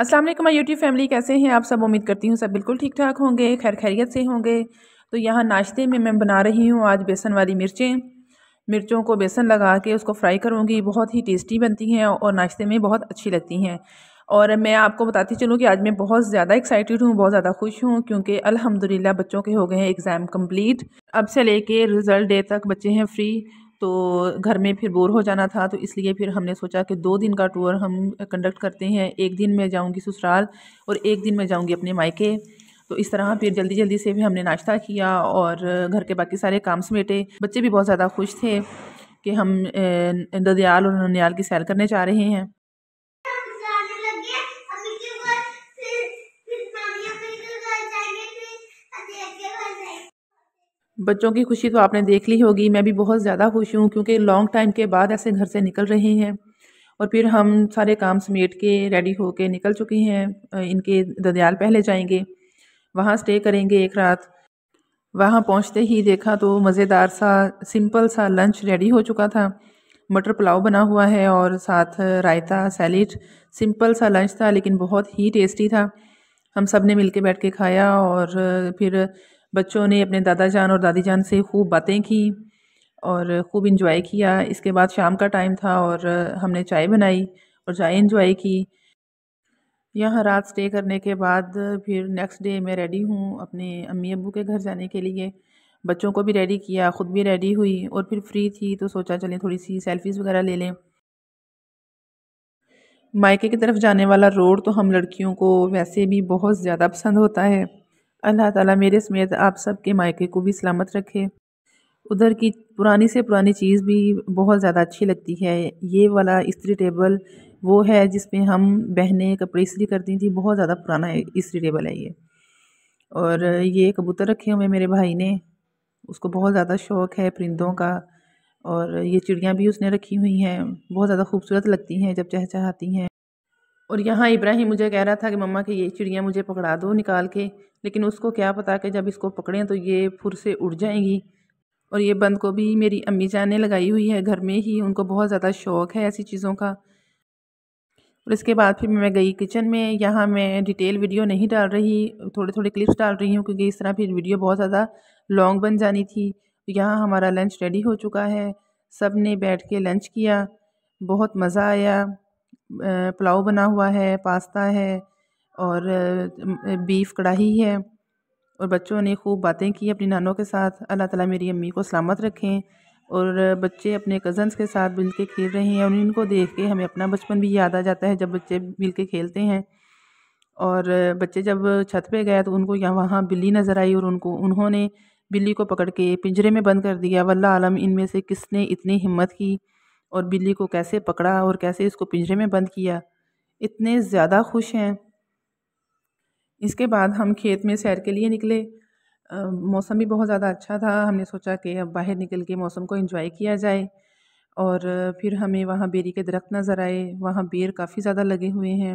अस्सलाम वालेकुम YouTube family, कैसे हैं आप सब। उम्मीद करती हूँ सब बिल्कुल ठीक ठाक होंगे, खैर खैरियत से होंगे। तो यहाँ नाश्ते में मैं बना रही हूँ आज बेसन वाली मिर्चों को बेसन लगा के उसको फ्राई करूँगी। बहुत ही टेस्टी बनती हैं और नाश्ते में बहुत अच्छी लगती हैं। और मैं आपको बताती चलूँ कि आज मैं बहुत ज़्यादा एक्साइटेड हूँ, बहुत ज़्यादा खुश हूँ, क्योंकि अल्हम्दुलिल्लाह बच्चों के हो गए हैं एग्ज़ाम कंप्लीट। अब से लेके रिज़ल्ट डे तक बच्चे हैं फ्री, तो घर में फिर बोर हो जाना था, तो इसलिए फिर हमने सोचा कि 2 दिन का टूर हम कंडक्ट करते हैं। एक दिन मैं जाऊँगी ससुराल और एक दिन मैं जाऊँगी अपने मायके। तो इस तरह फिर जल्दी जल्दी से भी हमने नाश्ता किया और घर के बाकी सारे काम समेटे। बच्चे भी बहुत ज़्यादा खुश थे कि हम ददियाल और ननियाल की सैर करने जा रहे हैं। बच्चों की खुशी तो आपने देख ली होगी, मैं भी बहुत ज़्यादा खुश हूँ क्योंकि लॉन्ग टाइम के बाद ऐसे घर से निकल रहे हैं। और फिर हम सारे काम समेट के रेडी होके निकल चुके हैं। इनके ददियाल पहले जाएंगे, वहाँ स्टे करेंगे एक रात। वहाँ पहुँचते ही देखा तो मज़ेदार सा सिंपल सा लंच रेडी हो चुका था। मटर पुलाव बना हुआ है और साथ रायता, सैलेड। सिंपल सा लंच था लेकिन बहुत ही टेस्टी था। हम सब ने मिल के बैठ के खाया और फिर बच्चों ने अपने दादा जान और दादी जान से खूब बातें की और खूब इंजॉय किया। इसके बाद शाम का टाइम था और हमने चाय बनाई और चाय इंजॉय की। यहाँ रात स्टे करने के बाद फिर नेक्स्ट डे मैं रेडी हूँ अपने अम्मी अब्बू के घर जाने के लिए। बच्चों को भी रेडी किया, ख़ुद भी रेडी हुई और फिर फ्री थी तो सोचा चलें थोड़ी सी सेल्फीज़ वगैरह ले लें। मायके की तरफ जाने वाला रोड तो हम लड़कियों को वैसे भी बहुत ज़्यादा पसंद होता है। अल्लाह ताला मेरे समेत आप सब के मायके को भी सलामत रखे। उधर की पुरानी से पुरानी चीज़ भी बहुत ज़्यादा अच्छी लगती है। ये वाला इस्त्री टेबल वो है जिसमें हम बहनें कपड़े इस्त्री करती थी, बहुत ज़्यादा पुराना इस्त्री टेबल है ये। और ये कबूतर रखे हुए मेरे भाई ने, उसको बहुत ज़्यादा शौक़ है परिंदों का। और ये चिड़ियाँ भी उसने रखी हुई हैं, बहुत ज़्यादा खूबसूरत लगती हैं जब चहचहाती हैं। और यहाँ इब्राहिम मुझे कह रहा था कि मम्मा कि ये चिड़िया मुझे पकड़ा दो निकाल के, लेकिन उसको क्या पता कि जब इसको पकड़ें तो ये फुर से उड़ जाएंगी। और ये बंद को भी मेरी अम्मी जान ने लगाई हुई है घर में ही, उनको बहुत ज़्यादा शौक़ है ऐसी चीज़ों का। और इसके बाद फिर मैं गई किचन में। यहाँ मैं डिटेल वीडियो नहीं डाल रही, थोड़े थोड़े क्लिप्स डाल रही हूँ क्योंकि इस तरह फिर वीडियो बहुत ज़्यादा लॉन्ग बन जानी थी। यहाँ हमारा लंच रेडी हो चुका है, सब ने बैठ के लंच किया, बहुत मज़ा आया। पुलाव बना हुआ है, पास्ता है और बीफ कढ़ाई है। और बच्चों ने खूब बातें की अपनी नानों के साथ। अल्लाह ताला मेरी अम्मी को सलामत रखें। और बच्चे अपने कज़न्स के साथ मिलके खेल रहे हैं और इनको देख के हमें अपना बचपन भी याद आ जाता है जब बच्चे मिलके खेलते हैं। और बच्चे जब छत पे गए तो उनको यहाँ वहाँ बिल्ली नज़र आई और उन्होंने बिल्ली को पकड़ के पिंजरे में बंद कर दिया। वल्लाह आलम इनमें से किसने इतनी हिम्मत की और बिल्ली को कैसे पकड़ा और कैसे इसको पिंजरे में बंद किया। इतने ज़्यादा खुश हैं। इसके बाद हम खेत में सैर के लिए निकले। मौसम भी बहुत ज़्यादा अच्छा था, हमने सोचा कि अब बाहर निकल के मौसम को एंजॉय किया जाए। और फिर हमें वहाँ बेरी के दरख्त नज़र आए, वहाँ बेर काफ़ी ज़्यादा लगे हुए हैं।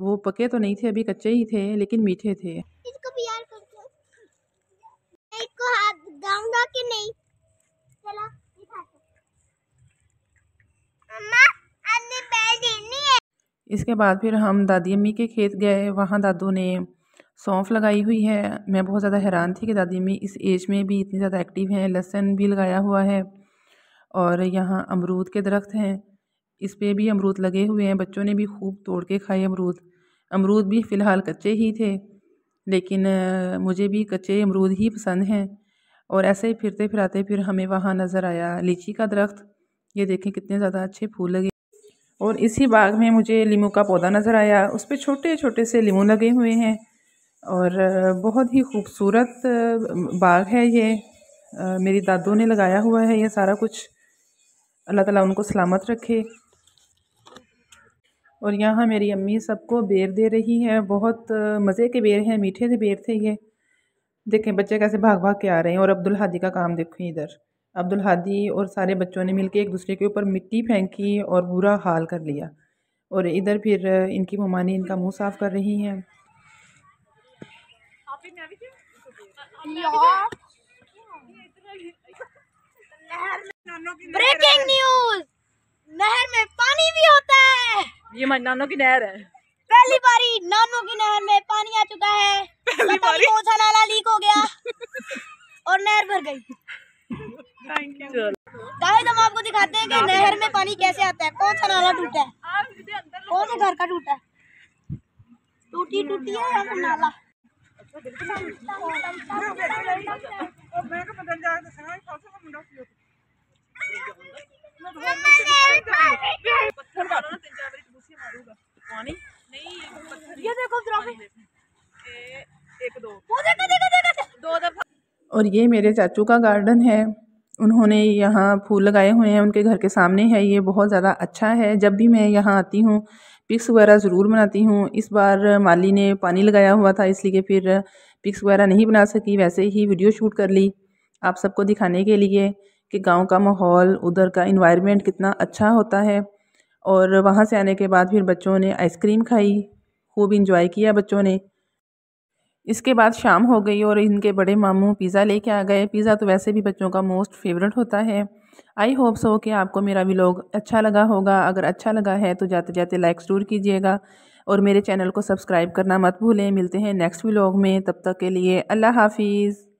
वो पके तो नहीं थे, अभी कच्चे ही थे लेकिन मीठे थे। इसको प्यार करते हो, इसको हाथ डालूंगा कि नहीं? चलो इसके बाद फिर हम दादी अम्मी के खेत गए। वहाँ दादू ने सौंफ लगाई हुई है। मैं बहुत ज़्यादा हैरान थी कि दादी अम्मी इस एज में भी इतनी ज़्यादा एक्टिव हैं। लहसुन भी लगाया हुआ है और यहाँ अमरूद के दरख्त हैं, इस पे भी अमरूद लगे हुए हैं। बच्चों ने भी खूब तोड़ के खाए अमरूद। अमरूद भी फ़िलहाल कच्चे ही थे लेकिन मुझे भी कच्चे अमरूद ही पसंद हैं। और ऐसे ही फिरते फिराते फिर हमें वहाँ नज़र आया लीची का दरख्त। ये देखें कितने ज़्यादा अच्छे फूल लगे। और इसी बाग में मुझे नींबू का पौधा नज़र आया, उस पर छोटे छोटे से नींबू लगे हुए हैं। और बहुत ही खूबसूरत बाग है ये, मेरी दादू ने लगाया हुआ है ये सारा कुछ। अल्लाह ताला उनको सलामत रखे। और यहाँ मेरी अम्मी सबको बेर दे रही है, बहुत मज़े के बेर हैं, मीठे से बेर थे ये। देखें बच्चे कैसे भाग भाग के आ रहे हैं। और अब्दुल हादी का काम देखो, इधर अब्दुल हादी और सारे बच्चों ने मिलके एक दूसरे के ऊपर मिट्टी फेंकी और बुरा हाल कर लिया। और इधर फिर इनकी मम्मी इनका मुंह साफ कर रही हैं। ब्रेकिंग न्यूज़, नहर में पानी भी होता है। ये नानों की नहर है। पहली बारी नानू की नहर में पानी आ चुका है। पहली बारी कौन सा नाला लीक हो गया और नहर भर गई। Thank you. गाइस हम आपको दिखाते हैं कि नहर में पानी कैसे आता है, कौन सा नाला टूटा है, कौन से घर का टूटा है। टूटी है या फिर नाला। और ये मेरे चाचू का गार्डन है, उन्होंने यहाँ फूल लगाए हुए हैं, उनके घर के सामने है। ये बहुत ज़्यादा अच्छा है। जब भी मैं यहाँ आती हूँ पिक्स वगैरह ज़रूर बनाती हूँ। इस बार माली ने पानी लगाया हुआ था इसलिए फिर पिक्स वगैरह नहीं बना सकी, वैसे ही वीडियो शूट कर ली आप सबको दिखाने के लिए कि गांव का माहौल, उधर का इन्वायरमेंट कितना अच्छा होता है। और वहाँ से आने के बाद फिर बच्चों ने आइसक्रीम खाई, खूब इंजॉय किया बच्चों ने। इसके बाद शाम हो गई और इनके बड़े मामू पिज़्ज़ा लेके आ गए। पिज़्ज़ा तो वैसे भी बच्चों का मोस्ट फेवरेट होता है। आई होप सो कि आपको मेरा व्लॉग अच्छा लगा होगा। अगर अच्छा लगा है तो जाते जाते लाइक ज़रूर कीजिएगा और मेरे चैनल को सब्सक्राइब करना मत भूलें। मिलते हैं नेक्स्ट व्लॉग में, तब तक के लिए अल्लाह हाफिज़।